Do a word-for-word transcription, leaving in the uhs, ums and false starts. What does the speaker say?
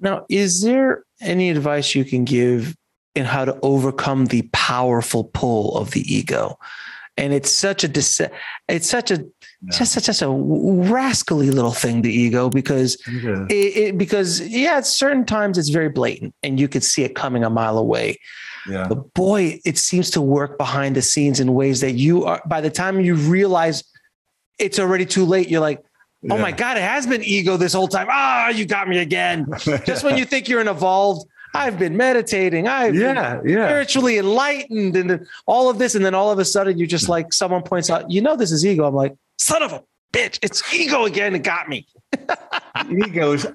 Now, is there any advice you can give in how to overcome the powerful pull of the ego? And it's such a, it's such a, yeah. just such a rascally little thing, the ego, because yeah. It, it, because yeah, at certain times it's very blatant and you could see it coming a mile away. Yeah. But boy, it seems to work behind the scenes in ways that you are, by the time you realize it's already too late, you're like, oh yeah. my God, it has been ego this whole time. Ah, oh, you got me again. Just when you think you're an evolved, I've been meditating, I've yeah, been yeah. spiritually enlightened and all of this. And then all of a sudden you just like, someone points out, you know, this is ego. I'm like, son of a bitch, it's ego again. It got me. Ego is